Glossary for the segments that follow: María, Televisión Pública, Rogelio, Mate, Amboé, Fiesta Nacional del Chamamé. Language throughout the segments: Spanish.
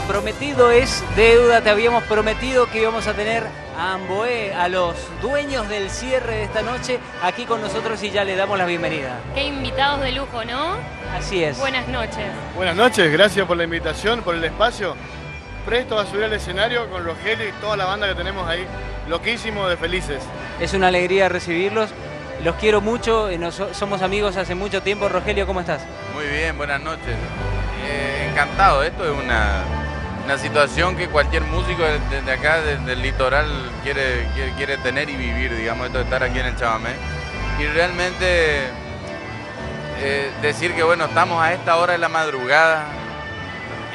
Lo prometido es deuda. Te habíamos prometido que íbamos a tener a Amboé, a los dueños del cierre de esta noche, aquí con nosotros y ya le damos la bienvenida. Qué invitados de lujo, ¿no? Así es. Buenas noches. Buenas noches, gracias por la invitación, por el espacio. Presto a subir al escenario con Rogelio y toda la banda que tenemos ahí, loquísimo de felices. Es una alegría recibirlos. Los quiero mucho, somos amigos hace mucho tiempo. Rogelio, ¿cómo estás? Muy bien, buenas noches. Encantado, esto es una situación que cualquier músico desde acá, desde el litoral, quiere tener y vivir, digamos, esto de estar aquí en el chamamé. Y realmente decir que, bueno, estamos a esta hora de la madrugada,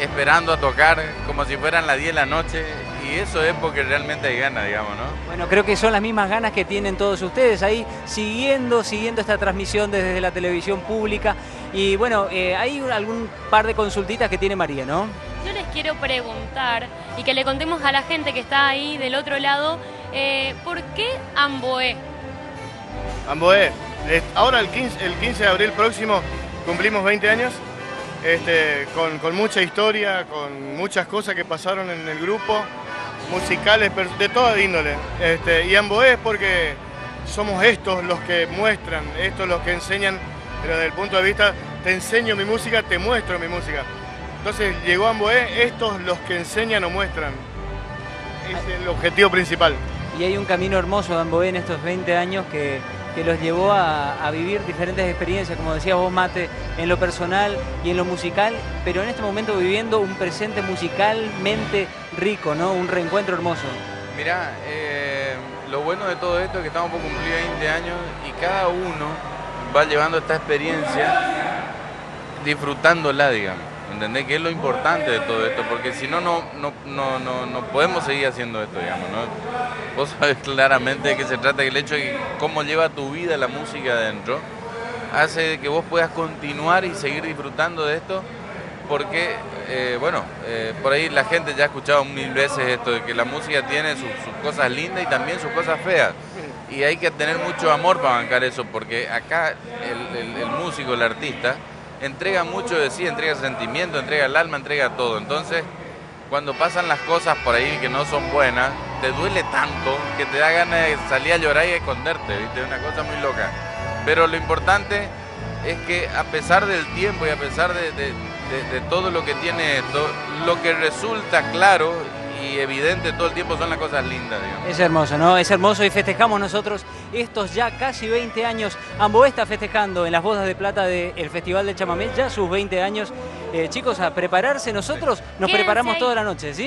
esperando a tocar como si fueran las 10 de la noche. Y eso es porque realmente hay ganas, digamos, ¿no? Bueno, creo que son las mismas ganas que tienen todos ustedes ahí, siguiendo esta transmisión desde la televisión pública. Y bueno, hay algún par de consultitas que tiene María, ¿no? Yo les quiero preguntar, y que le contemos a la gente que está ahí del otro lado, ¿por qué Amboé? Amboé, ahora el 15 de abril próximo cumplimos 20 años. Con mucha historia, con muchas cosas que pasaron en el grupo, musicales, de toda índole. Y Amboé es porque somos estos los que muestran, estos los que enseñan, pero desde el punto de vista, te enseño mi música, te muestro mi música. Entonces llegó Amboé, estos los que enseñan o muestran. Es el objetivo principal. Y hay un camino hermoso de Amboé en estos 20 años que los llevó a vivir diferentes experiencias, como decías vos, Mate, en lo personal y en lo musical, pero en este momento viviendo un presente musicalmente rico, ¿no? Un reencuentro hermoso. Mirá, lo bueno de todo esto es que estamos por cumplir 20 años y cada uno va llevando esta experiencia disfrutándola, digamos. ¿Entendés? Que es lo importante de todo esto, porque si no, no podemos seguir haciendo esto, digamos, ¿no? Vos sabés claramente de qué se trata, que el hecho de cómo lleva tu vida la música adentro hace que vos puedas continuar y seguir disfrutando de esto, porque, por ahí la gente ya ha escuchado 1000 veces esto, de que la música tiene sus cosas lindas y también sus cosas feas, y hay que tener mucho amor para bancar eso, porque acá el músico, el artista, entrega mucho de sí, entrega sentimiento, entrega el alma, entrega todo. Entonces, cuando pasan las cosas por ahí que no son buenas, te duele tanto que te da ganas de salir a llorar y a esconderte, ¿viste? Es una cosa muy loca. Pero lo importante es que a pesar del tiempo y a pesar de todo lo que tiene esto, lo que resulta claro y evidente todo el tiempo son las cosas lindas, digamos. Es hermoso, ¿no? Es hermoso y festejamos nosotros estos ya casi 20 años. Amboé está festejando en las bodas de plata del Festival del Chamamé ya sus 20 años. Chicos, a prepararse. Nosotros nos preparamos toda la noche, ¿sí?